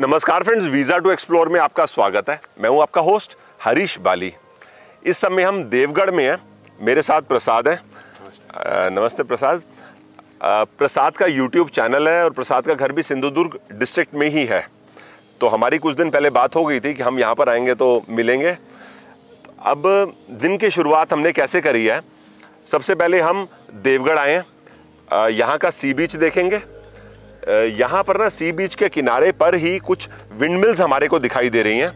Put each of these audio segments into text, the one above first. नमस्कार friends, visa to explore में आपका स्वागत है। मैं हूं आपका होस्ट हरीश बाली। इस समय हम देवगढ़ में हैं, मेरे साथ प्रसाद हैं। नमस्ते प्रसाद। प्रसाद का YouTube चैनल है और प्रसाद का घर भी सिंधुदुर्ग डिस्ट्रिक्ट में ही है। तो हमारी कुछ दिन पहले बात हो गई थी कि हम यहाँ पर आएंगे तो मिलेंगे। अब दिन की शुरुआत हमने कैसे करी है, सबसे पहले हम देवगढ़ आए हैं, यहाँ का सी बीच देखेंगे। यहाँ पर ना सी बीच के किनारे पर ही कुछ विंडमिल्स हमारे को दिखाई दे रही हैं,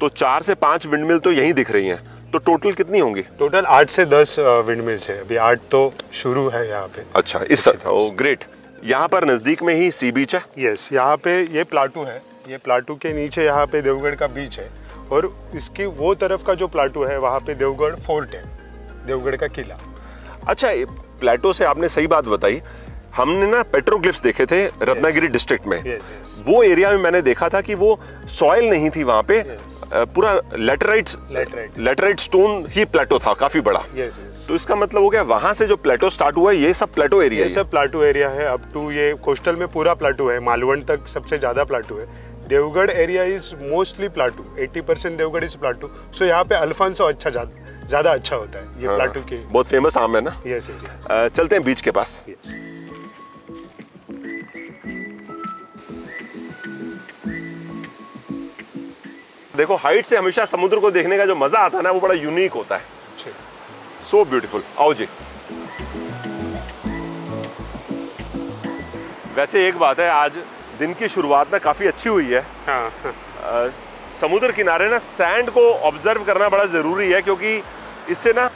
तो 4 से 5 विंडमिल तो यहीं दिख रही हैं। तो टोटल कितनी होंगी? टोटल 8 से 10 विंडमिल्स है, अभी 8 तो शुरू है यहाँ पे। अच्छा, इस ग्रेट। यहाँ पर नज़दीक में ही सी बीच है। यस, यहाँ पे ये प्लाटू है, ये प्लाटू के नीचे यहाँ पे देवगढ़ का बीच है और इसकी वो तरफ का जो प्लाटू है वहाँ पे देवगढ़ फोर्ट है, देवगढ़ का किला। अच्छा, प्लाटो से आपने सही बात बताई। हमने ना पेट्रोग्लिफ्स देखे थे रत्नागिरी डिस्ट्रिक्ट में। वो एरिया में मैंने देखा था कि वो सॉइल नहीं थी वहाँ पे, पूरा लेटराइट स्टोन ही प्लेटो था, काफी बड़ा। तो इसका मतलब हो गया वहाँ से जो प्लेटो स्टार्ट हुआ ये सब प्लेटो एरिया, ये सब प्लेटो एरिया है। अब टू ये कोस्टल में पूरा प्लेटो है, मालवन तक सबसे ज्यादा प्लेटो है। Devgad area is mostly plateau, 80% Devgad is plateau. So यहाँ पे अल्फांसो अच्छा ज्यादा अच्छा होता है, ये प्लेटो के बहुत फेमस आम है ना। यस यस, चलते हैं बीच के पास। देखो, हाइट से हमेशा समुद्र को देखने का जो मजा आता है ना वो बड़ा यूनिक होता है। So beautiful. आओ जी। वैसे एक बात है, आज दिन की शुरुआत ना काफी अच्छी हुई है। हाँ, हाँ। समुद्र किनारे ना सैंड को ऑब्जर्व करना बड़ा जरूरी है, क्योंकि इससे ना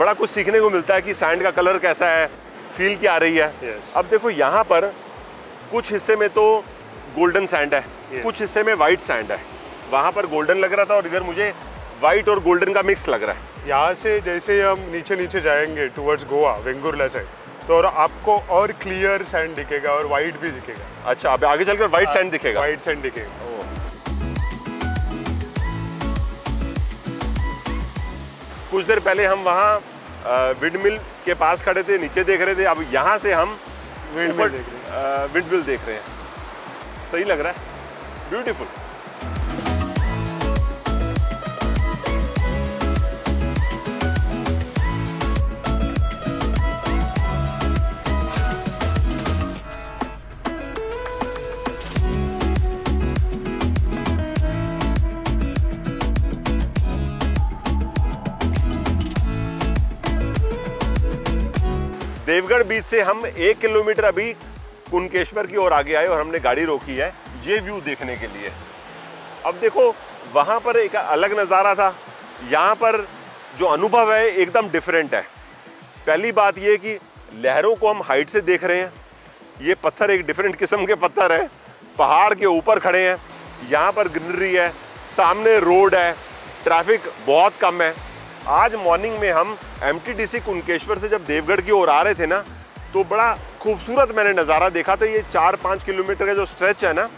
बड़ा कुछ सीखने को मिलता है कि सैंड का कलर कैसा है, फील क्या आ रही है। yes. अब देखो, यहाँ पर कुछ हिस्से में तो गोल्डन सैंड है, yes. कुछ हिस्से में वाइट सैंड है। वहाँ पर गोल्डन लग रहा था और इधर मुझे वाइट और गोल्डन का मिक्स लग रहा है। यहाँ से जैसे हम नीचे नीचे जाएंगे टुवर्ड्स गोवा वेंगुरला साइड, तो और आपको और क्लियर सैंड दिखेगा और वाइट भी दिखेगा। अच्छा, अब आगे चलकर वाइट सैंड दिखेगा, वाइट सैंड दिखेगा। कुछ देर पहले हम वहाँ विंडमिल के पास खड़े थे, नीचे देख रहे थे, अब यहाँ से हम विंडमिल देख रहे हैं। सही लग रहा है, ब्यूटीफुल। देवगढ़ बीच से हम 1 किलोमीटर अभी कुनकेश्वर की ओर आगे आए और हमने गाड़ी रोकी है ये व्यू देखने के लिए। अब देखो, वहाँ पर एक अलग नज़ारा था, यहाँ पर जो अनुभव है एकदम डिफरेंट है। पहली बात ये कि लहरों को हम हाइट से देख रहे हैं, ये पत्थर एक डिफरेंट किस्म के पत्थर है, पहाड़ के ऊपर खड़े हैं। यहाँ पर ग्रीनरी है, सामने रोड है, ट्रैफिक बहुत कम है। आज मॉर्निंग में हम MTDC कुनकेश्वर से जब देवगढ़ की ओर आ रहे थे ना, तो बड़ा खूबसूरत मैंने नज़ारा देखा था। ये 4-5 किलोमीटर का जो स्ट्रेच है ना,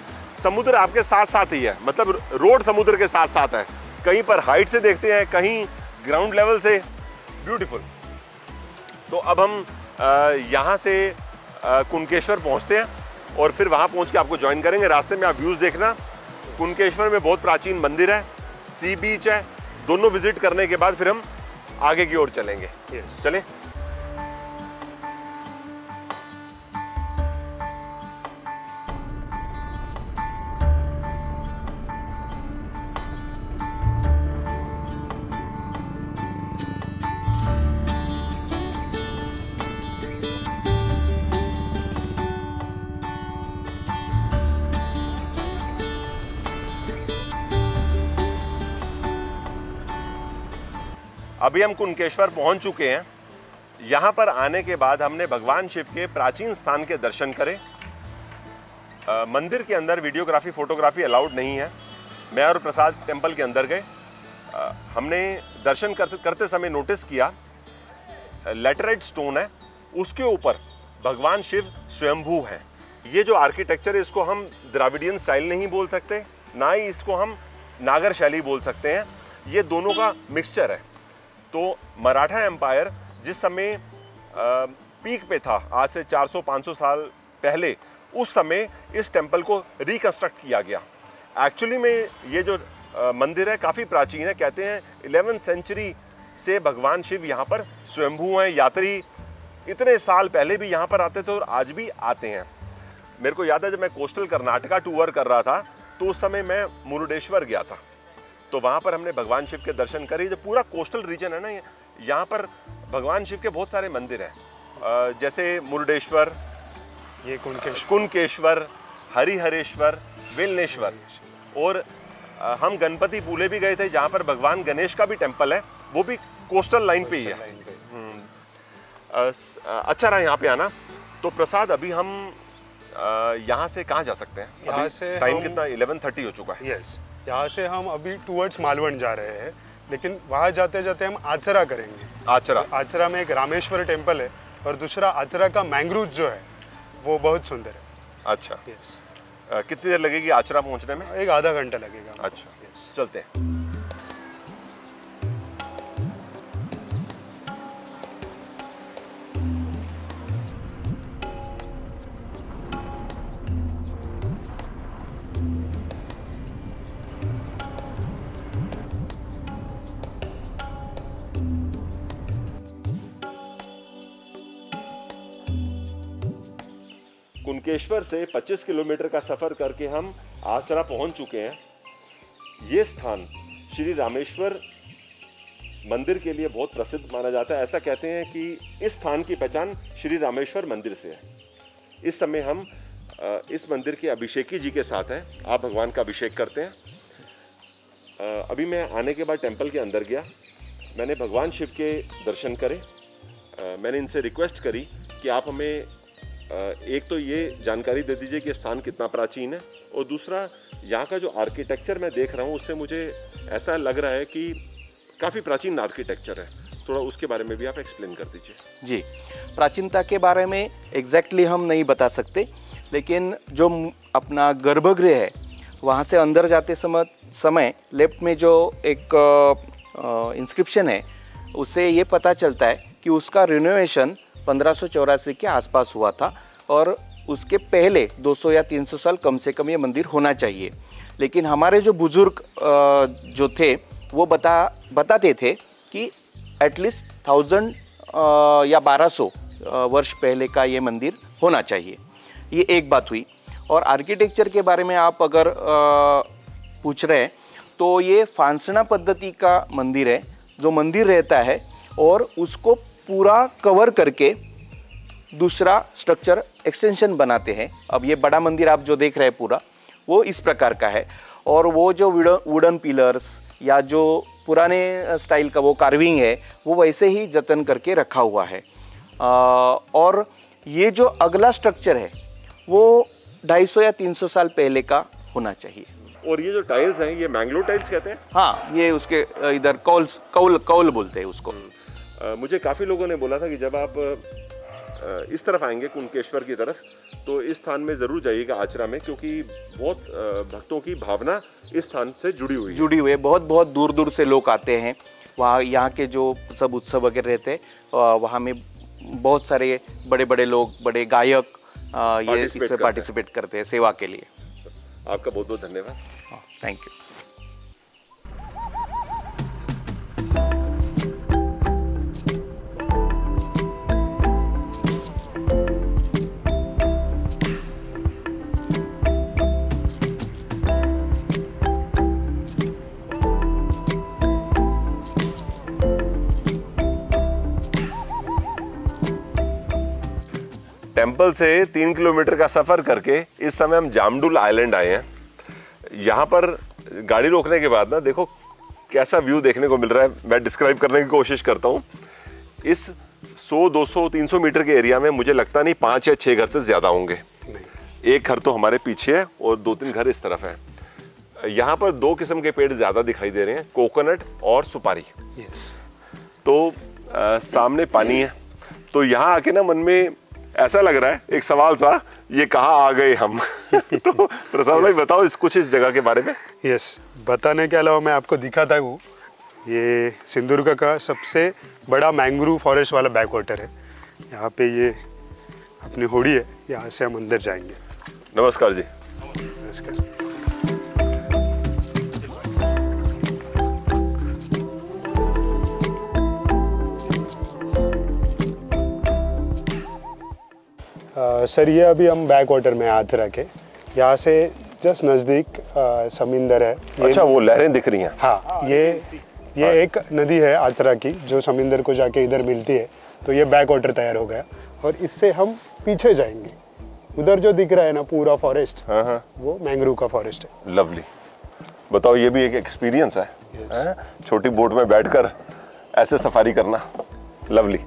समुद्र आपके साथ साथ ही है, मतलब रोड समुद्र के साथ साथ है। कहीं पर हाइट से देखते हैं, कहीं ग्राउंड लेवल से। ब्यूटीफुल। तो अब हम यहाँ से कुनकेश्वर पहुँचते हैं और फिर वहाँ पहुँच के आपको ज्वाइन करेंगे। रास्ते में आप व्यूज़ देखना। कुनकेश्वर में बहुत प्राचीन मंदिर है, सी बीच है, दोनों विजिट करने के बाद फिर हम आगे की ओर चलेंगे। yes. चलें। अभी हम कुनकेश्वर पहुंच चुके हैं। यहाँ पर आने के बाद हमने भगवान शिव के प्राचीन स्थान के दर्शन करे। मंदिर के अंदर वीडियोग्राफी फोटोग्राफी अलाउड नहीं है। मैं और प्रसाद टेंपल के अंदर गए। हमने दर्शन करते समय नोटिस किया, लेटराइट स्टोन है, उसके ऊपर भगवान शिव स्वयंभू हैं। ये जो आर्किटेक्चर है इसको हम द्राविडियन स्टाइल नहीं बोल सकते, ना ही इसको हम नागर शैली बोल सकते हैं, ये दोनों का मिक्सचर है। तो मराठा एम्पायर जिस समय पीक पे था, आज से 400-500 साल पहले, उस समय इस टेम्पल को रिकन्स्ट्रक्ट किया गया। एक्चुअली में ये जो मंदिर है काफ़ी प्राचीन है, कहते हैं 11वीं सेंचुरी से भगवान शिव यहाँ पर स्वयंभू हैं। यात्री इतने साल पहले भी यहाँ पर आते थे और आज भी आते हैं। मेरे को याद है जब मैं कोस्टल कर्नाटका टूर कर रहा था तो उस समय मैं मुरुडेश्वर गया था, तो वहाँ पर हमने भगवान शिव के दर्शन करे। जो पूरा कोस्टल रीजन है ना, यहाँ पर भगवान शिव के बहुत सारे मंदिर हैं, जैसे मुरुडेश्वर, ये कुंकेश्वर, हरिहरेश्वर, वेलनेश्वर, और हम गणपति पूले भी गए थे जहाँ पर भगवान गणेश का भी टेम्पल है, वो भी कोस्टल लाइन पे ही है। अच्छा रहा यहाँ पे आना। तो प्रसाद, अभी हम यहाँ से कहाँ जा सकते हैं? यहाँ से टाइम कितना, 11:30 हो चुका है। यस, यहाँ से हम अभी टुवर्ड्स मालवण जा रहे हैं, लेकिन वहाँ जाते जाते हम आचरा करेंगे। आचरा, आचरा में एक रामेश्वर टेम्पल है और दूसरा आचरा का मैंग्रोव जो है वो बहुत सुंदर है। अच्छा, यस। कितनी देर लगेगी आचरा पहुँचने में? एक आधा घंटा लगेगा। अच्छा, यस, चलते हैं। कुंकेश्वर से 25 किलोमीटर का सफ़र करके हम आचरा पहुंच चुके हैं। ये स्थान श्री रामेश्वर मंदिर के लिए बहुत प्रसिद्ध माना जाता है। ऐसा कहते हैं कि इस स्थान की पहचान श्री रामेश्वर मंदिर से है। इस समय हम इस मंदिर के अभिषेकी जी के साथ हैं। आप भगवान का अभिषेक करते हैं। अभी मैं आने के बाद टेम्पल के अंदर गया, मैंने भगवान शिव के दर्शन करे। मैंने इनसे रिक्वेस्ट करी कि आप हमें एक तो ये जानकारी दे दीजिए कि स्थान कितना प्राचीन है, और दूसरा यहाँ का जो आर्किटेक्चर मैं देख रहा हूँ उससे मुझे ऐसा लग रहा है कि काफ़ी प्राचीन आर्किटेक्चर है। थोड़ा उसके बारे में भी आप एक्सप्लेन कर दीजिए। जी, प्राचीनता के बारे में एग्जैक्टली हम नहीं बता सकते, लेकिन जो अपना गर्भगृह है वहाँ से अंदर जाते समय लेफ्ट में जो एक इंस्क्रिप्शन है उससे ये पता चलता है कि उसका रिनोवेशन 1584 के आसपास हुआ था और उसके पहले 200 या 300 साल कम से कम ये मंदिर होना चाहिए। लेकिन हमारे जो बुज़ुर्ग जो थे वो बताते थे कि एटलीस्ट 1000 या 1200 वर्ष पहले का ये मंदिर होना चाहिए। ये एक बात हुई। और आर्किटेक्चर के बारे में आप अगर पूछ रहे हैं तो ये फांसना पद्धति का मंदिर है। जो मंदिर रहता है और उसको पूरा कवर करके दूसरा स्ट्रक्चर एक्सटेंशन बनाते हैं। अब ये बड़ा मंदिर आप जो देख रहे हैं पूरा वो इस प्रकार का है, और वो जो वुडन पिलर्स या जो पुराने स्टाइल का वो कार्विंग है वो वैसे ही जतन करके रखा हुआ है। और ये जो अगला स्ट्रक्चर है वो 250 या 300 साल पहले का होना चाहिए। और ये जो टाइल्स हैं ये मैंगलोर टाइल्स कहते हैं? हाँ, ये उसके इधर कौल बोलते हैं उसको। मुझे काफ़ी लोगों ने बोला था कि जब आप इस तरफ आएंगे कुंकेश्वर की तरफ तो इस स्थान में ज़रूर जाइएगा आचरा में, क्योंकि बहुत भक्तों की भावना इस स्थान से जुड़ी हुई है। बहुत बहुत दूर दूर से लोग आते हैं वहाँ। यहाँ के जो सब उत्सव वगैरह रहते हैं वहाँ में बहुत सारे बड़े बड़े लोग, बड़े गायक ये इससे पार्टिसिपेट करते हैं सेवा के लिए। आपका बहुत बहुत धन्यवाद। Thank you. टेम्पल से 3 किलोमीटर का सफ़र करके इस समय हम जामडुल आइलैंड आए हैं। यहाँ पर गाड़ी रोकने के बाद ना देखो कैसा व्यू देखने को मिल रहा है। मैं डिस्क्राइब करने की कोशिश करता हूँ। इस 100, 200, 300 मीटर के एरिया में मुझे लगता नहीं 5 या 6 घर से ज़्यादा होंगे। एक घर तो हमारे पीछे है और 2-3 घर इस तरफ है। यहाँ पर 2 किस्म के पेड़ ज़्यादा दिखाई दे रहे हैं, कोकोनट और सुपारी। यस। तो सामने पानी है, तो यहाँ आके ना मन में ऐसा लग रहा है एक सवाल सा, ये कहाँ आ गए हम। तो प्रसाद भाई बताओ कुछ इस जगह के बारे में। यस, बताने के अलावा मैं आपको दिखाता हूँ, ये सिंधुदुर्ग का सबसे बड़ा मैंग्रोव फॉरेस्ट वाला बैकवाटर है। यहाँ पे ये अपनी होड़ी है, यहाँ से हम अंदर जाएंगे। नमस्कार जी। नमस्कार। सर ये अभी हम बैक वाटर में हाथ रखे, यहाँ से जस्ट नज़दीक समुंदर है। अच्छा वो लहरें दिख रही हैं। हाँ ये एक नदी है आचरा की जो समुंदर को जाके इधर मिलती है। तो ये बैक वाटर तैयार हो गया और इससे हम पीछे जाएंगे। उधर जो दिख रहा है ना पूरा फॉरेस्ट, वो मैंग्रोव का फॉरेस्ट है। लवली। बताओ ये भी एक एक्सपीरियंस है, छोटी बोट में बैठ कर ऐसे सफारी करना। लवली।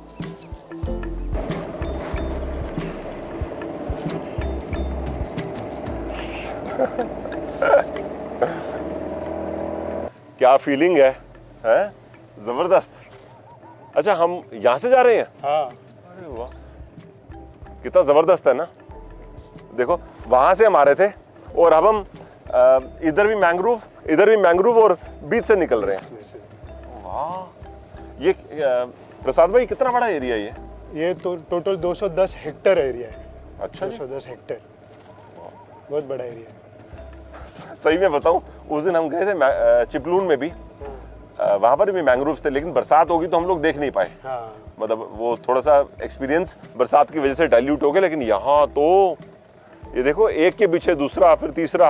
क्या फीलिंग है, है? जबरदस्त। अच्छा हम यहाँ से जा रहे हैं। हाँ। अरे वाह कितना जबरदस्त है ना। देखो वहां से हम आ रहे थे और अब हम इधर भी मैंग्रोव और बीच से निकल रहे हैं। वाह ये प्रसाद भाई कितना बड़ा एरिया है ये? तो टोटल 210 हेक्टेयर एरिया है। अच्छा 210 हेक्टेयर बहुत बड़ा एरिया है। सही में बताऊं उस दिन हम गए थे चिपलून में भी, वहाँ पर भी मैंग्रोव्स थे लेकिन बरसात होगी तो हम लोग देख नहीं पाए। हाँ। मतलब वो थोड़ा सा एक्सपीरियंस बरसात की वजह से डाइल्यूट हो गया। लेकिन यहाँ तो ये देखो एक के पीछे दूसरा फिर तीसरा।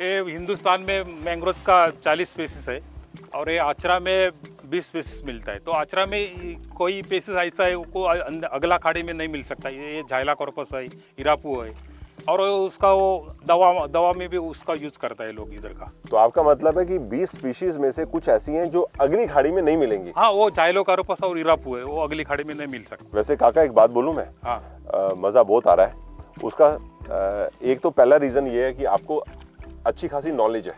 ये हिंदुस्तान में मैंग्रोव का 40 स्पीसीज है और ये आचरा में 20 स्पीसीज मिलता है। तो आचरा में कोई स्पीसीज ऐसा है वो अगला खाड़ी में नहीं मिल सकता। ये झायला कॉर्पस है, इरापू है और उसका वो दवा में भी उसका यूज करता है लोग इधर का। तो आपका मतलब है कि 20 स्पीशीज में से कुछ ऐसी हैं जो अगली खाड़ी में नहीं मिलेंगी। हाँ वो जाइलोकार्पस और इरापू है, वो अगली खाड़ी में नहीं मिल सकता। वैसे काका एक बात बोलूँ मैं? हाँ। मज़ा बहुत आ रहा है उसका। एक तो पहला रीज़न ये है कि आपको अच्छी खासी नॉलेज है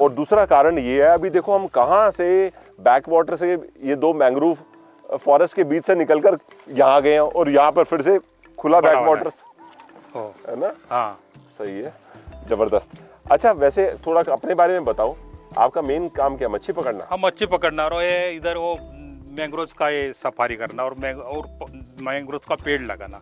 और दूसरा कारण ये है अभी देखो हम कहाँ से बैक वाटर से ये दो मैंग्रोव फॉरेस्ट के बीच से निकल कर यहाँ गए हैं और यहाँ पर फिर से खुला बैक वाटर है ना। हाँ सही है, जबरदस्त। अच्छा वैसे थोड़ा अपने बारे में बताओ, आपका मेन काम क्या? मच्छी पकड़ना। हम मच्छी पकड़ना और ये इधर वो मैंग्रोव का ये सफारी करना और मैंग्रोव का पेड़ लगाना।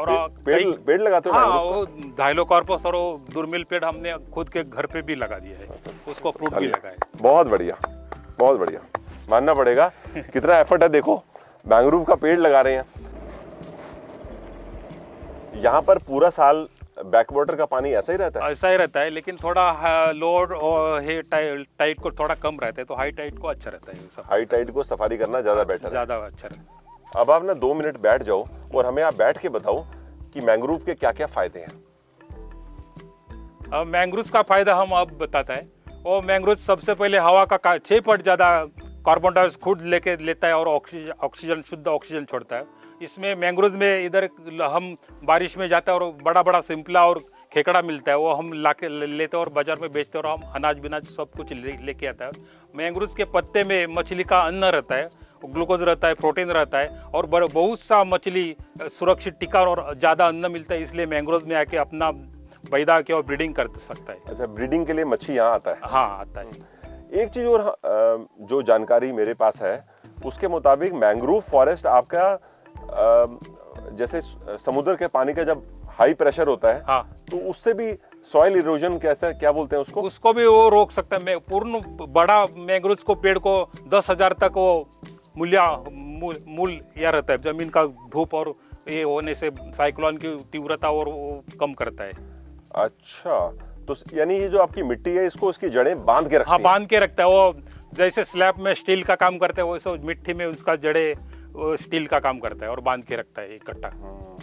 और पेड़ लगाते हो? हाँ वो झाइलोकार्पस और वो दुर्मिल पेड़ हमने खुद के घर पे भी लगा दिया है, उसको फ्रूट भी लगा है। बहुत बढ़िया, बहुत बढ़िया। मानना पड़ेगा कितना एफर्ट है। देखो मैंग्रोव का पेड़ लगा रहे हैं। यहाँ पर पूरा साल बैकवाटर का पानी ऐसा ही रहता है? ऐसा ही रहता है लेकिन थोड़ा लोड और टाइट को थोड़ा कम रहता है तो हाई टाइट को अच्छा रहता है। हाई टाइट को सफारी करना ज़्यादा बेटर, ज़्यादा अच्छा रहता है। अब आप ना 2 मिनट बैठ जाओ और हमें आप बैठ के बताओ कि मैंग्रोव के क्या क्या फ़ायदे हैं। मैंग्रोव का फ़ायदा हम अब बताते हैं। और मैंग्रोव सबसे पहले हवा का 6 पट ज़्यादा कार्बन डाइऑक्साइड खुद लेके लेता है और ऑक्सीजन शुद्ध ऑक्सीजन छोड़ता है। इसमें मैंग्रोव में इधर हम बारिश में जाते हैं और बड़ा बड़ा सिंपला और खेकड़ा मिलता है, वो हम लाके लेते हैं और बाज़ार में बेचते हैं और हम अनाज बिनाज सब कुछ लेके आता है। मैंग्रोव के पत्ते में मछली का अन्न रहता है, ग्लूकोज रहता है, प्रोटीन रहता है और बहुत सा मछली सुरक्षित टिका और ज़्यादा अन्न मिलता है, इसलिए मैंग्रोव में आके अपना पैदा के और ब्रीडिंग कर सकता है। अच्छा ब्रीडिंग के लिए मछली यहाँ आता है? हाँ आता है। एक चीज़ और जो जानकारी मेरे पास है उसके मुताबिक मैंग्रोव फॉरेस्ट आपका जैसे समुद्र के पानी का जब हाई प्रेशर होता है। हाँ। तो उससे भी सॉइल इरोजन कैसा क्या बोलते हैं उसको, उसको भी वो रोक सकता है। मैं पूर्ण बड़ा मैंग्रोव को पेड़ को 10,000 तक वो मूल या रहता है। जमीन का धूप और ये होने से साइक्लोन की तीव्रता और वो कम करता है। अच्छा तो यानी ये जो आपकी मिट्टी है इसको इसकी जड़ें बांध के रखती है। हाँ बांध के रखता है। वो जैसे स्लैब में स्टील का काम करता है वैसे मिट्टी में उसका जड़ें स्टील का काम करता है और बांध के रखता है इकट्ठा।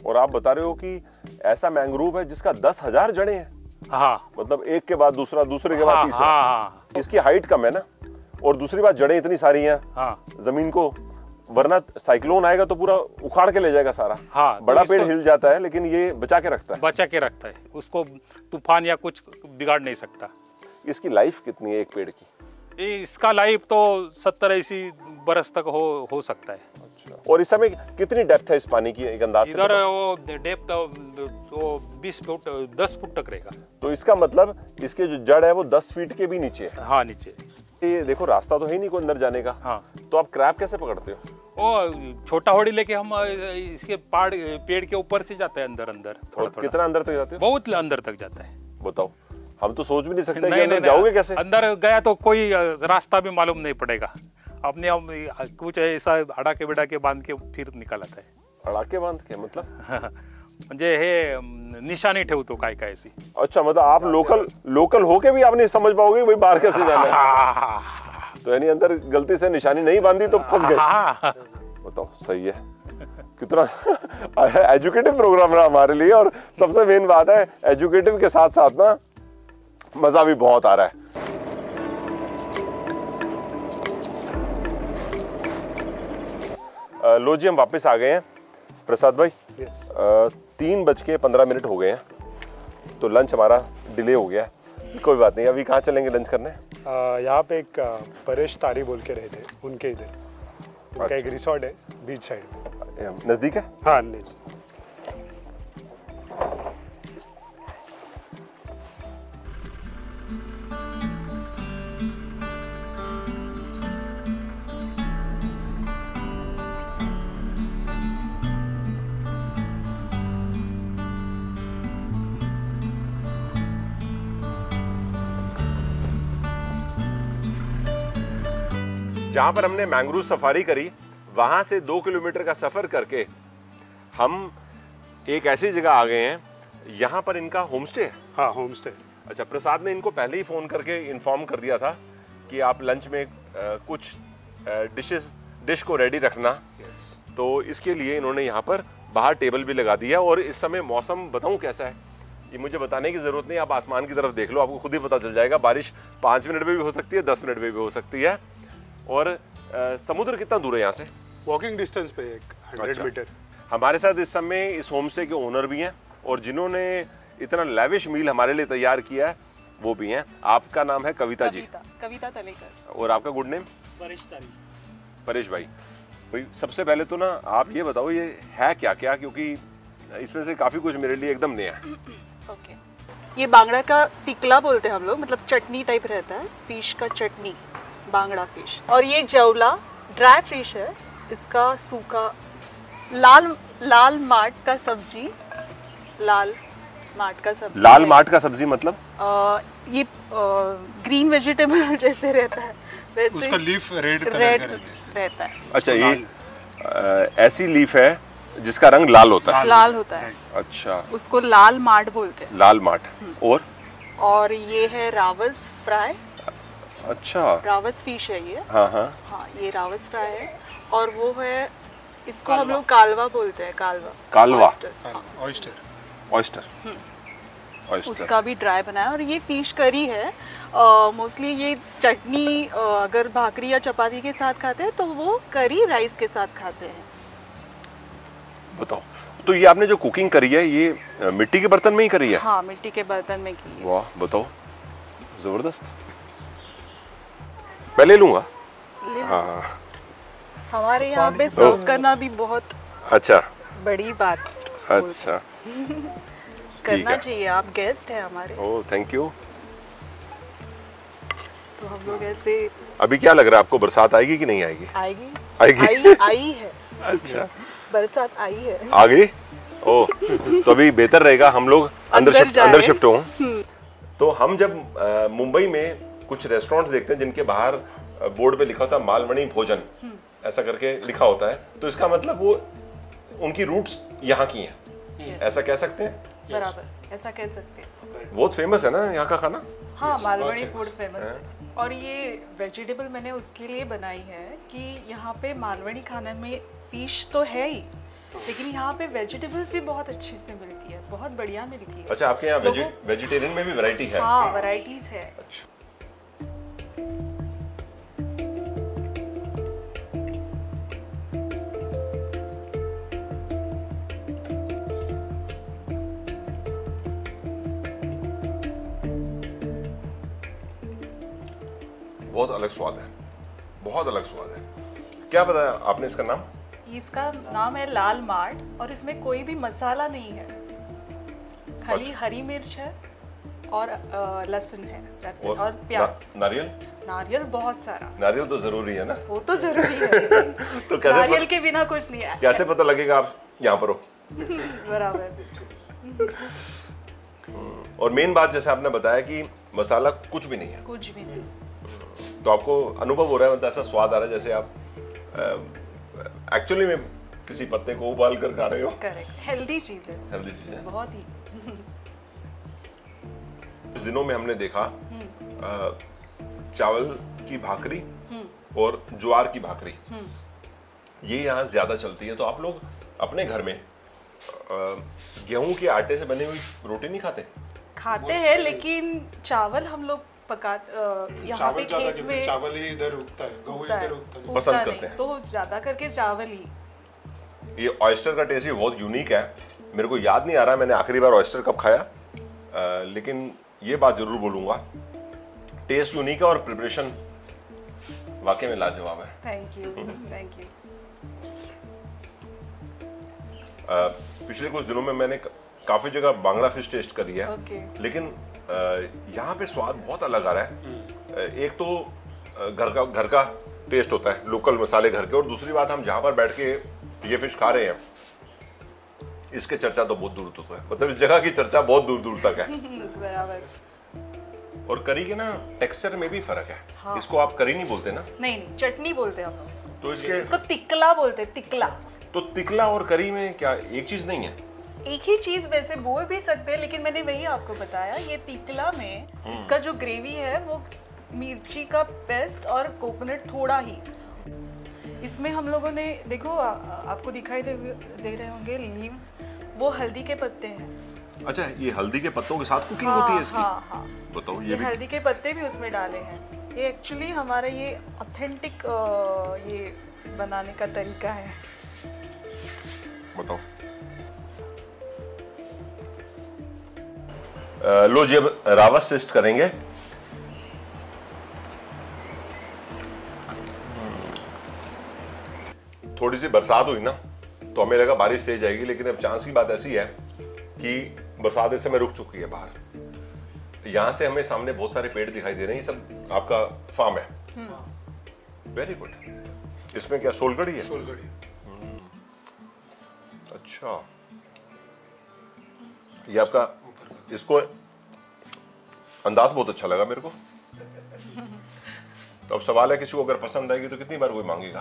और आप बता रहे हो कि ऐसा मैंग्रोव है जिसका 10,000 जड़ें हैं। हाँ मतलब एक के बाद दूसरा, दूसरे के बाद तीसरा। हाँ। इसकी हाइट कम है ना और दूसरी बात जड़ें इतनी सारी हैं। हाँ। जमीन को, वरना साइक्लोन आएगा तो पूरा उखाड़ के ले जाएगा सारा। हाँ बड़ा पेड़ हिल जाता है लेकिन ये बचा के रखता है, बचा के रखता है, उसको तूफान या कुछ बिगाड़ नहीं सकता। इसकी लाइफ कितनी है एक पेड़ की? इसका लाइफ तो 70-80 बरस तक हो सकता है। अच्छा। और इस समय कितनी डेप्थ है इस पानी की एक अंदाज से? इधर वो डेप्थ तो 20 फुट 10 फुट तक रहेगा। तो इसका मतलब इसके जो जड़ है वो 10 फीट के भी नीचे है। हाँ नीचे। ये देखो रास्ता तो है ही नहीं कोई अंदर जाने का। हाँ। तो आप क्रैब कैसे पकड़ते हो? छोटा होड़ी लेके हम इसके पहाड़ पेड़ के ऊपर से जाते हैं अंदर अंदर थोड़ा थोड़ा। कितना अंदर तक जाते हो? बहुत अंदर तक जाता है। बताओ, हम तो सोच भी नहीं सकते कि अंदर जाओगे कैसे। अंदर गया तो कोई रास्ता भी मालूम नहीं पड़ेगा। अपने हम कुछ ऐसा अड़ाके बिड़ाके बांध के फिर निकाल आता है। अड़ाके बांध के मतलब? म्हणजे हे निशानी ठेवतो काय काय ऐसी। अच्छा, मतलब आप लोकल लोकल होके भी आप नहीं समझ पाओगे भाई बाहर कैसे जाना है। तो यानी अंदर गलती से निशानी नहीं बांधी तो फंस गए। बताओ, सही है। कितना एजुकेटिव प्रोग्राम रहा हमारे लिए। और सबसे मेन बात है, एजुकेटिव के साथ साथ ना मजा भी बहुत आ रहा है। लो जी, हम वापस आ गए हैं प्रसाद भाई। 3:15 हो गए हैं, तो लंच हमारा डिले हो गया है। कोई बात नहीं, अभी कहाँ चलेंगे लंच करने? यहाँ पे एक परेश तारी बोल के रहे थे, उनके इधर उनका। अच्छा। एक रिसोर्ट है बीच साइड में, नजदीक है। हाँ, जहाँ पर हमने मैंग्रोव सफारी करी, वहाँ से 2 किलोमीटर का सफ़र करके हम एक ऐसी जगह आ गए हैं। यहाँ पर इनका होम स्टे है। हाँ, होम स्टे। अच्छा, प्रसाद ने इनको पहले ही फ़ोन करके इन्फॉर्म कर दिया था कि आप लंच में कुछ डिश को रेडी रखना। Yes. तो इसके लिए इन्होंने यहाँ पर बाहर टेबल भी लगा दिया। और इस समय मौसम बताऊँ कैसा है, ये मुझे बताने की ज़रूरत नहीं। आप आसमान की तरफ देख लो, आपको खुद ही पता चल जाएगा। बारिश 5 मिनट में भी हो सकती है, 10 मिनट में भी हो सकती है। और समुद्र कितना दूर है यहाँ से? वॉकिंग डिस्टेंस पे एक 100 मीटर। हमारे साथ इस समय इस होम स्टे के ओनर भी हैं, और जिन्होंने इतना लेविश मील हमारे लिए तैयार किया है वो भी हैं। आपका नाम है कविता जी? कविता तलेकर। और आपका गुड नेम? परेश तारी। परेश भाई, भाई सबसे पहले तो ना आप ये बताओ ये है क्या क्या, क्योंकि इसमें से काफ़ी कुछ मेरे लिए एकदम नया है। ओके, ये बांगड़ा का टिकला बोलते हैं हम लोग, मतलब चटनी टाइप रहता है, फिश का चटनी, बांगड़ा फिश। और ये जवला ड्राई फिश है, इसका सूखा। लाल माट का सब्जी मतलब ये ग्रीन वेजिटेबल जैसे रहता है, वैसे उसका लीफ रेड रहता है। अच्छा, ये ऐसी लीफ है जिसका रंग लाल होता है। अच्छा, उसको लाल माट बोलते हैं। लाल माट। और ये है रावस फ्राई। अच्छा, रावस फिश है ये। हाँ हाँ हाँ, ये रावस फ्राई है। और वो है, इसको हम लोग कालवा बोलते हैं। कालवा ऑयस्टर। उसका भी ड्राई बनाया। और ये फिश करी है मोस्टली। ये चटनी अगर भाकरी या चपाती के साथ खाते हैं, तो वो करी राइस के साथ खाते हैं। बताओ, तो ये आपने जो कुकिंग करी है ये मिट्टी के बर्तन में ही करी है? हाँ, मिट्टी के बर्तन में की है। वाह, बताओ, जबरदस्त। मैं ले लूंगा। हाँ, हमारे यहाँ पे सर्व करना भी बहुत अच्छा बड़ी बात। अच्छा करना चाहिए, आप गेस्ट हैं हमारे। Oh, thank you. तो हम लोग ऐसे। अभी क्या लग रहा है आपको, बरसात आएगी कि नहीं आएगी? आएगी आएगी आई, आई है। अच्छा, बरसात आई है, आ गई। ओह, तो अभी बेहतर रहेगा हम लोग अंदर शिफ्ट हों। तो हम जब मुंबई में कुछ रेस्टोरेंट्स देखते हैं जिनके बाहर बोर्ड पे लिखा होता है मालवणी भोजन, ऐसा करके लिखा होता है, तो इसका मतलब वो उनकी रूट्स यहाँ की हैं, ऐसा कह सकते हैं। बराबर, ऐसा कह सकते हैं। बहुत फेमस है ना यहाँ का खाना? हाँ, मालवणी फूड फेमस है। और ये वेजिटेबल मैंने उसके लिए बनाई है कि यहाँ पे मालवणी खाने में फिश तो है ही, लेकिन यहाँ पे वेजिटेबल्स भी बहुत अच्छे से मिलती है, बहुत बढ़िया मिलती है। अच्छा, आपके यहाँ वेजिटेरियन में भी वैरायटी है? हाँ, वैरायटीज है। बहुत अलग स्वाद है, बहुत अलग स्वाद है। क्या बताया आपने इसका नाम? इसका नाम है लाल माट, और इसमें कोई भी मसाला नहीं है, खाली हरी मिर्च है और लहसुन है, that's it, और प्याज। नारियल? नारियल बहुत सारा। नारियल तो जरूरी है ना? वो तो जरूरी है। तो कैसे नारियल के बिना कुछ नहीं है। कैसे पता लगेगा आप यहाँ पर हो? बराबर। और मेन बात जैसे आपने बताया कि मसाला कुछ भी नहीं है, कुछ भी नहीं, तो आपको अनुभव हो रहा है, मतलब ऐसा स्वाद आ रहा है जैसे आप एक्चुअली में किसी पत्ते को उबाल कर खा रहे हो। करेक्ट, हेल्दी चीज है, हेल्दी चीज है बहुत ही। कुछ दिनों में हमने देखा चावल की भाकरी और ज्वार की भाकरी, ये यहाँ ज्यादा चलती है। तो आप लोग अपने घर में गेहूं के आटे से बनी हुई रोटी नहीं खाते? खाते हैं, लेकिन चावल हम लोग यहाँ पे खेत में चावल ही इधर उगता है, पसंद करते हैं, तो ज्यादा करके चावल ही। ये ऑयस्टर का टेस्ट भी बहुत यूनिक है, मेरे को याद नहीं आ रहा मैंने आखिरी बार ऑयस्टर कब खाया, लेकिन ये बात जरूर बोलूँगा टेस्ट यूनिक है और प्रिपरेशन वाकई में लाजवाब है। Thank you, thank you. पिछले कुछ दिनों में मैंने काफ़ी जगह बांगड़ा फिश टेस्ट करी है, लेकिन यहाँ पे स्वाद बहुत अलग आ रहा है। एक तो घर का टेस्ट होता है, लोकल मसाले घर के, और दूसरी बात हम जहाँ पर बैठ के ये फिश खा रहे हैं इसके चर्चा तो बहुत दूर तक है, मतलब इस जगह की चर्चा बहुत दूर दूर तक है। बराबर। और करी के ना टेक्सचर में भी फर्क है। हाँ। इसको आप करी नहीं बोलते ना? नहीं नहीं, चटनी बोलते हैं हम लोग। तो इसके इसको तिकला बोलते हैं, तिकला। तो तिकला और करी में क्या एक चीज नहीं है? एक ही चीज वैसे बोल भी सकते हैं, लेकिन मैंने वही आपको बताया, ये तिकला में इसका जो ग्रेवी है वो मिर्ची का पेस्ट और कोकोनट थोड़ा ही, इसमें हम लोगों ने देखो आपको दिखाई दे रहे होंगे लीव्स, वो हल्दी के पत्ते हैं। अच्छा, ये हल्दी के पत्तों के साथ कुकिंग होती है इसकी? हाँ हाँ, बताओ। ये हल्दी के पत्ते भी उसमें डाले हैं। ये एक्चुअली हमारा ये ऑथेंटिक ये बनाने का तरीका है। बताओ। लो जी, अब रावस टेस्ट करेंगे। थोड़ी सी बरसात हुई ना तो हमें लगा बारिश तेज आएगी, लेकिन अब चांस की बात ऐसी है कि बरसात इस समय रुक चुकी है। बाहर यहाँ से हमें सामने बहुत सारे पेड़ दिखाई दे रहे हैं, ये सब आपका फार्म है। Very good. इसमें क्या सोलगढ़ी है? सोलगढ़ी। अच्छा, ये आपका, इसको अंदाज बहुत अच्छा लगा मेरे को। तो अब सवाल है किसी को अगर पसंद आएगी तो कितनी बार कोई मांगेगा?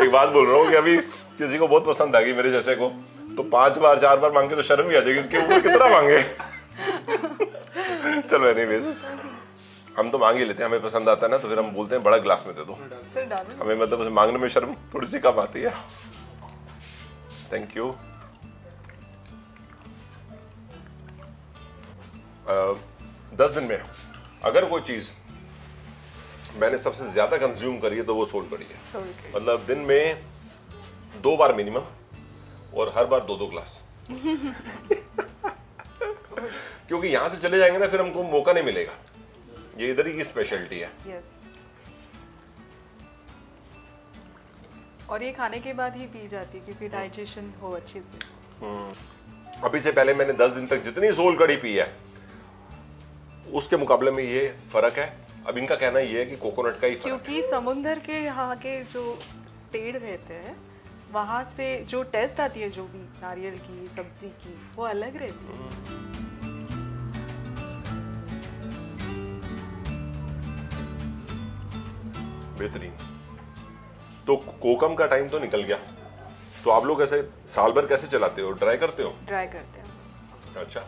एक बात बोल रहा हूँ कि अभी किसी को बहुत पसंद आ गई मेरे जैसे को, तो 5 बार 4 बार मांगे तो शर्म भी आ जाएगी, इसके ऊपर कितना मांगे। चलो एनीवेज, हम तो मांग ही लेते हैं, हमें पसंद आता है ना तो फिर हम बोलते हैं बड़ा ग्लास में दे दो, हमें मतलब मांगने में शर्म थोड़ी सी कम आती है। Thank you. दस दिन में अगर कोई चीज़ मैंने सबसे ज़्यादा कंज्यूम करी है तो वो सोलकढ़ी है। मतलब दिन में 2 बार मिनिमम, और हर बार 2-2 ग्लास। क्योंकि यहाँ से चले जाएंगे ना फिर हमको मौका नहीं मिलेगा, ये इधर ही की स्पेशलिटी है। और ये खाने के बाद ही पी जाती है क्योंकि डाइजेशन हो अच्छे से। अभी से पहले मैंने 10 दिन तक जितनी सोलकढ़ी पी है उसके मुकाबले में ये फर्क है। अब इनका कहना ये है कि कोकोनट का ही फर्क, क्योंकि समुंदर के यहाँ के जो पेड़ रहते हैं वहाँ से जो टेस्ट आती है, जो भी नारियल की सब्जी की, वो अलग रहती है। बेहतरीन। तो कोकम का टाइम तो निकल गया, तो आप लोग ऐसे साल भर कैसे चलाते हो? ड्राई करते हो? ड्राई करते हो। अच्छा।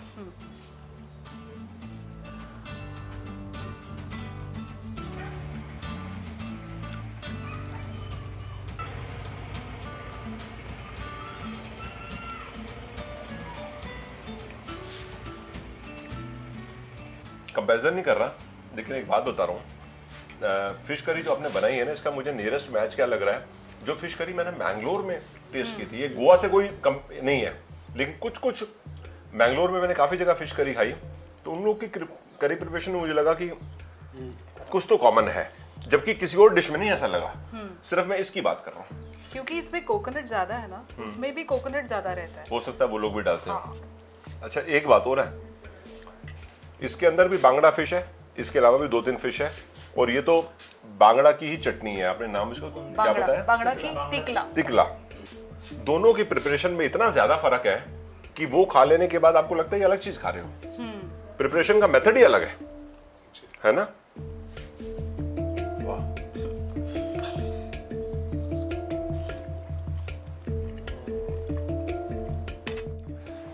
कंपैरिजन नहीं कर रहा, लेकिन एक बात बता रहा हूँ, फिश करी जो आपने बनाई है ना, इसका मुझे नियरेस्ट मैच क्या लग रहा है? जो फिश करी मैंने मैंगलोर में टेस्ट की थी, ये गोवा से कोई कम नहीं है, लेकिन कुछ कुछ मैंगलोर में मैंने काफ़ी जगह फिश करी खाई, तो उन लोग की करी प्रिपरेशन में मुझे लगा कि कुछ तो कॉमन है, जबकि किसी और डिश में नहीं ऐसा लगा। सिर्फ मैं इसकी बात कर रहा हूँ। क्योंकि इसमें कोकोनट ज्यादा है ना, उसमें भी कोकोनट ज्यादा रहता है, हो सकता है वो लोग भी डालते हैं। अच्छा एक बात और है, इसके अंदर भी बांगड़ा फिश है, इसके अलावा भी 2-3 फिश है, और ये तो बांगड़ा की ही चटनी है, आपने नाम इसको क्या बताया? बांगड़ा की टिकला। टिकला, दोनों की प्रिपरेशन में इतना ज्यादा फर्क है कि वो खा लेने के बाद आपको लगता है अलग चीज खा रहे हो, प्रिपरेशन का मेथड ही अलग है ना।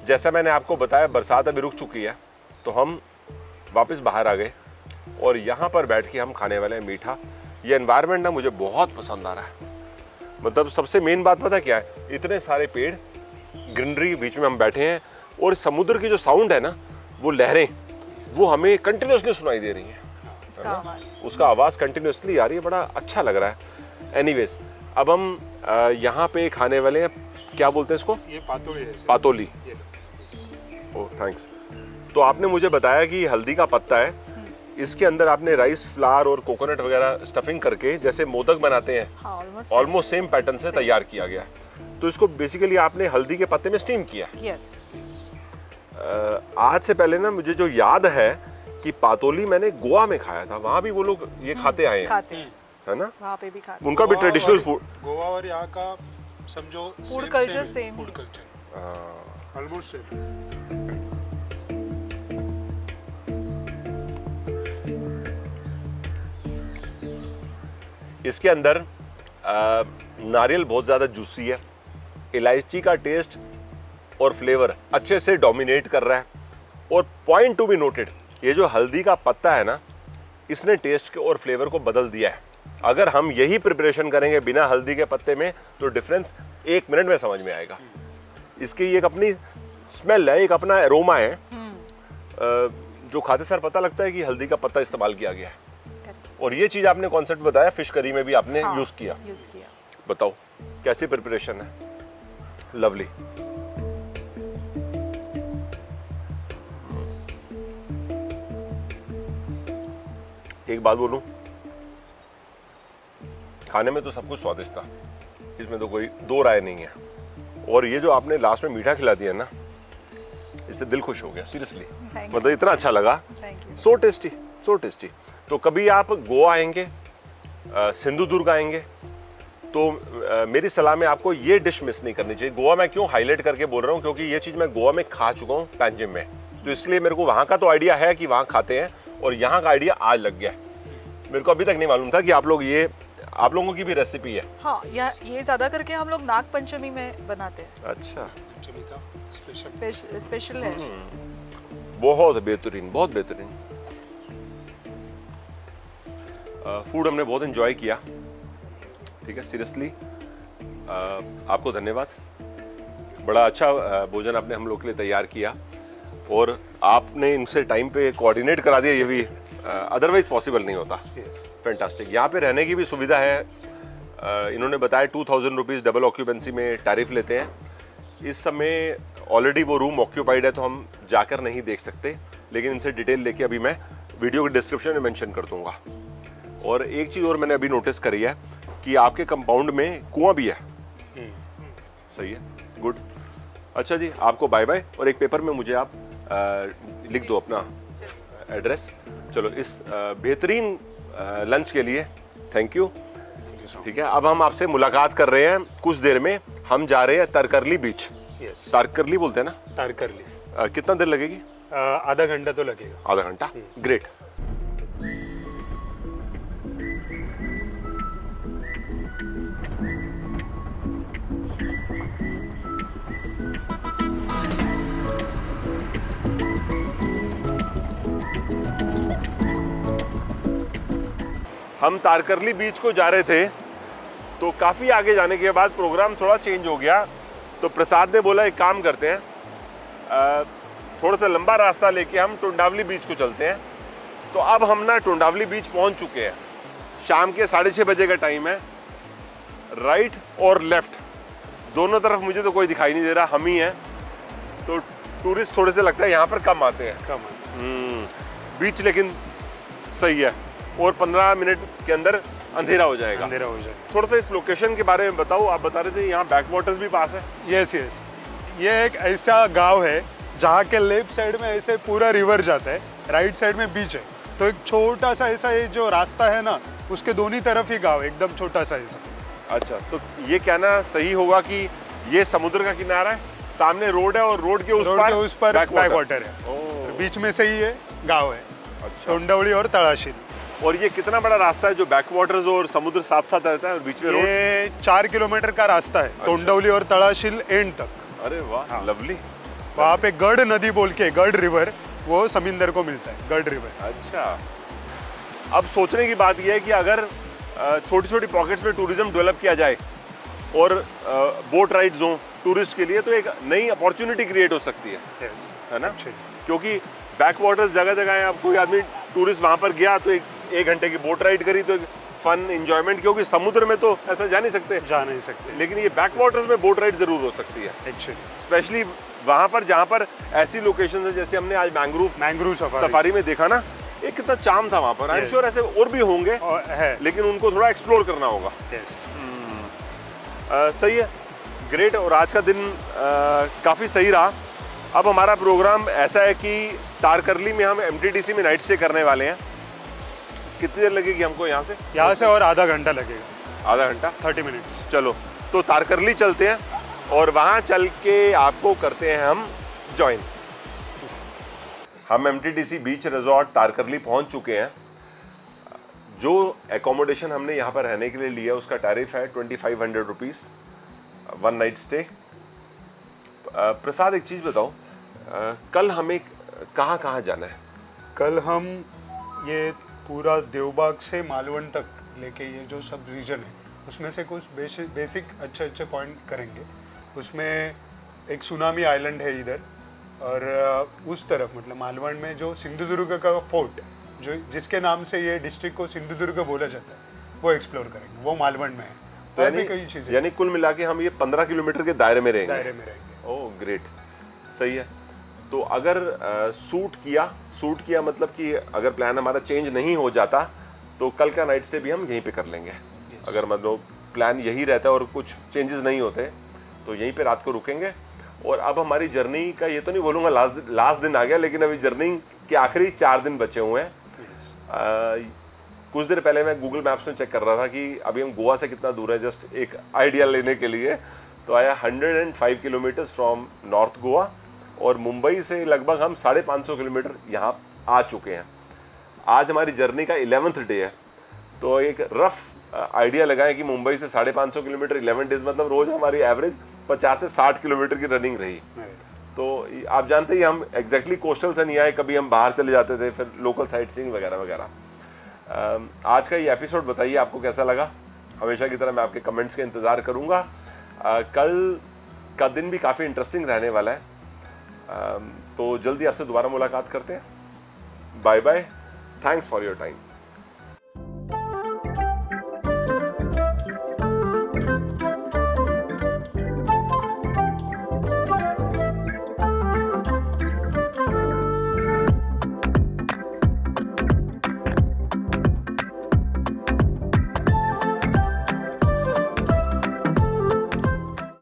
जैसा मैंने आपको बताया बरसात अभी रुक चुकी है, तो हम वापस बाहर आ गए और यहाँ पर बैठ के हम खाने वाले हैं मीठा। ये एनवायरनमेंट ना मुझे बहुत पसंद आ रहा है, मतलब सबसे मेन बात पता क्या है, इतने सारे पेड़, ग्रीनरी, बीच में हम बैठे हैं और समुद्र की जो साउंड है ना, वो लहरें, वो हमें कंटिन्यूसली सुनाई दे रही हैं, उसका आवाज़ कंटिन्यूसली आ रही है, बड़ा अच्छा लग रहा है। एनीवेज अब हम यहाँ पे खाने वाले हैं, क्या बोलते हैं इसको, ये पातोली है। Patoli, oh thanks. तो आपने मुझे बताया कि हल्दी का पत्ता है, इसके अंदर आपने राइस फ्लावर और कोकोनट वगैरह स्टफिंग करके जैसे मोदक बनाते हैं ऑलमोस्ट सेम पैटर्न से तैयार किया गया है। तो इसको बेसिकली आपने हल्दी के पत्ते में स्टीम किया। यस। आज से पहले ना मुझे जो याद है कि पातोली मैंने गोवा में खाया था, वहाँ भी वो लोग ये खाते आए हैं, है ना, वहाँ पे भी खाते, उनका भी ट्रेडिशनल फूड। गोवा और यहाँ का समझो food culture same, food culture almost same. इसके अंदर नारियल बहुत ज़्यादा जूसी है, इलायची का टेस्ट और फ्लेवर अच्छे से डोमिनेट कर रहा है। और पॉइंट टू बी नोटेड, ये जो हल्दी का पत्ता है ना, इसने टेस्ट और फ्लेवर को बदल दिया है। अगर हम यही प्रिपरेशन करेंगे बिना हल्दी के पत्ते में, तो डिफरेंस 1 मिनट में समझ में आएगा। इसकी एक अपनी स्मेल है, एक अपना एरोमा है, जो खाते सर पता लगता है कि हल्दी का पत्ता इस्तेमाल किया गया है। और ये चीज़ आपने कॉन्सेप्ट बताया फिश करी में भी आपने यूज़ किया। बताओ कैसी प्रिपरेशन है? लवली। एक बात बोलूं, खाने में तो सब कुछ स्वादिष्ट था, इसमें तो कोई दो राय नहीं है। और ये जो आपने लास्ट में मीठा खिला दिया ना, इससे दिल खुश हो गया सीरियसली, मतलब इतना अच्छा लगा, सो टेस्टी, सो टेस्टी। तो कभी आप गोवा आएंगे, सिंधुदुर्ग आएंगे, तो मेरी सलाह में आपको ये डिश मिस नहीं करनी चाहिए। गोवा मैं क्यों हाईलाइट करके बोल रहा हूँ, क्योंकि ये चीज़ मैं गोवा में खा चुका हूँ पैंजिम में, तो इसलिए मेरे को वहाँ का तो आइडिया है कि वहाँ खाते हैं, और यहाँ का आइडिया आज लग गया है। मेरे को अभी तक नहीं मालूम था कि आप लोगों की भी रेसिपी है। हाँ, ये ज़्यादा करके हम लोग नाग पंचमी में बनाते हैं। अच्छा, पंचमी का स्पेशल है। बहुत बेहतरीन, बहुत बेहतरीन। फूड हमने बहुत इन्जॉय किया, ठीक है, सीरियसली आपको धन्यवाद। बड़ा अच्छा भोजन आपने हम लोग के लिए तैयार किया, और आपने इनसे टाइम पे कोऑर्डिनेट करा दिया, ये भी अदरवाइज पॉसिबल नहीं होता। फैंटास्टिक। यहाँ पे रहने की भी सुविधा है, इन्होंने बताया 2000 रुपीज़ डबल ऑक्यूपेंसी में टैरिफ लेते हैं। इस समय ऑलरेडी वो रूम ऑक्यूपाइड है, तो हम जाकर नहीं देख सकते, लेकिन इनसे डिटेल लेके अभी मैं वीडियो के डिस्क्रिप्शन में मैंशन कर दूँगा। और एक चीज़ और मैंने अभी नोटिस करी है कि आपके कंपाउंड में कुआं भी है। सही है, गुड। अच्छा जी, आपको बाय बाय, और एक पेपर में मुझे आप लिख दो अपना एड्रेस। चलो, इस बेहतरीन लंच के लिए थैंक यू। ठीक है, अब हम आपसे मुलाकात कर रहे हैं कुछ देर में। हम जा रहे हैं तारकर्ली बीच। यस, तारकर्ली बोलते हैं ना, तारकर्ली। कितना देर लगेगी? आधा घंटा तो लगेगा। आधा घंटा, ग्रेट। हम तारकर्ली बीच को जा रहे थे, तो काफ़ी आगे जाने के बाद प्रोग्राम थोड़ा चेंज हो गया, तो प्रसाद ने बोला एक काम करते हैं, थोड़ा सा लंबा रास्ता लेके हम टोंडावली बीच को चलते हैं। तो अब हम ना टोंडावली बीच पहुंच चुके हैं, शाम के 6:30 बजे का टाइम है। राइट और लेफ़्ट दोनों तरफ मुझे तो कोई दिखाई नहीं दे रहा, हम ही हैं, तो टूरिस्ट थोड़े से लगता है यहाँ पर कम आते हैं, बीच लेकिन सही है। और 15 मिनट के अंदर अंधेरा हो जाएगा, अंधेरा हो जाएगा। थोड़ा सा इस लोकेशन के बारे में बताओ, आप बता रहे थे यहाँ बैक वाटर्स भी पास है। यस यस, ये एक ऐसा गाँव है जहाँ के लेफ्ट साइड में ऐसे पूरा रिवर जाता है, राइट साइड में बीच है, तो एक छोटा सा ऐसा ये जो रास्ता है ना उसके दोनों तरफ ही गाँव, एकदम छोटा सा ऐसा। अच्छा, तो ये कहना सही होगा कि ये समुद्र का किनारा है, सामने रोड है और रोड के उस पर बैक वाटर है, बीच में से ही ये गाँव है। अच्छा, तोंडावली और तलाशी। और ये कितना बड़ा रास्ता है जो बैक वाटर्स और समुद्र साथ साथ रहता है और बीच में रोड? ये 4 किलोमीटर का रास्ता है। अच्छा। तोंडावली और तलाशील एंड तक। अरे वाह, हाँ। लवली। वहाँ पे गढ़ नदी बोल के, गढ़ रिवर, वो समिंदर को मिलता है, गढ़ रिवर। अच्छा, अब सोचने की बात यह है कि अगर छोटी छोटी पॉकेट्स में टूरिज्म डेवलप किया जाए और बोट राइड्स हों टूरिस्ट के लिए, तो एक नई अपॉर्चुनिटी क्रिएट हो सकती है ना, क्योंकि बैक वाटर्स जगह जगह है। अब कोई आदमी टूरिस्ट वहाँ पर गया तो एक घंटे की बोट राइड करी, तो फन एंजॉयमेंट, क्योंकि समुद्र में तो ऐसा जा नहीं सकते, लेकिन ये बैक वाटर्स में बोट राइड जरूर हो सकती है एक्चुअली, स्पेशली वहाँ पर जहाँ पर ऐसी लोकेशन है जैसे हमने आज मैंग्रोव सफारी में देखा ना, एक कितना चाम था वहाँ पर। आई एम श्योर ऐसे और भी होंगे लेकिन उनको थोड़ा एक्सप्लोर करना होगा। सही है, ग्रेट। और आज का दिन काफ़ी सही रहा। अब हमारा प्रोग्राम ऐसा है कि तारकर्ली में हम MTTC में नाइट स्टे करने वाले हैं। कितनी देर लगेगी हमको यहाँ से? और आधा घंटा लगेगा, आधा घंटा 30 मिनट्स। चलो तो तारकर्ली चलते हैं और वहाँ चल के आपको करते हैं हम ज्वाइन। हम MTTC बीच रिजॉर्ट तारकर्ली पहुँच चुके हैं। जो एकोमोडेशन हमने यहाँ पर रहने के लिए लिया उसका टैरिफ है 2500 रुपीज़ 1 नाइट स्टे। प्रसाद, एक चीज़ बताओ, कल हमें कहाँ जाना है? कल हम ये पूरा देवबाग से मालवन तक लेके ये जो सब रीजन है उसमें से कुछ बेसिक अच्छे पॉइंट करेंगे। उसमें एक सुनामी आइलैंड है इधर, और उस तरफ मतलब मालवन में जो सिंधुदुर्ग का फोर्ट, जो जिसके नाम से ये डिस्ट्रिक्ट को सिंधुदुर्ग बोला जाता है, वो एक्सप्लोर करेंगे, वो मालवन में है। तो यानी कई चीज़ें, यानी कुल मिला के हम ये 15 किलोमीटर के दायरे में रहेंगे। ओह ग्रेट, सही है। तो अगर सूट किया मतलब कि अगर प्लान हमारा चेंज नहीं हो जाता तो कल का नाइट स्टे भी हम यहीं पे कर लेंगे। अगर मतलब प्लान यही रहता है और कुछ चेंजेस नहीं होते तो यहीं पे रात को रुकेंगे। और अब हमारी जर्नी का ये तो नहीं बोलूँगा लास्ट दिन आ गया, लेकिन अभी जर्नी के आखिरी 4 दिन बचे हुए हैं। कुछ देर पहले मैं गूगल मैप्स में चेक कर रहा था कि अभी हम गोवा से कितना दूर है, जस्ट एक आइडिया लेने के लिए, तो आया 105 किलोमीटर्स फ्रॉम नॉर्थ गोवा, और मुंबई से लगभग हम 550 किलोमीटर यहाँ आ चुके हैं। आज हमारी जर्नी का 11th डे है, तो एक रफ़ आइडिया लगाएं कि मुंबई से 550 किलोमीटर 11 डेज, मतलब रोज़ हमारी एवरेज 50 से 60 किलोमीटर की रनिंग रही। तो आप जानते ही हम एग्जैक्टली कोस्टल से नहीं आए, कभी हम बाहर चले जाते थे, फिर लोकल साइट सीइंग वगैरह वगैरह। आज का ये एपिसोड बताइए आपको कैसा लगा। हमेशा की तरह मैं आपके कमेंट्स का इंतज़ार करूँगा। कल का दिन भी काफ़ी इंटरेस्टिंग रहने वाला है, तो जल्दी आपसे दोबारा मुलाकात करते हैं। Bye bye, thanks for your time.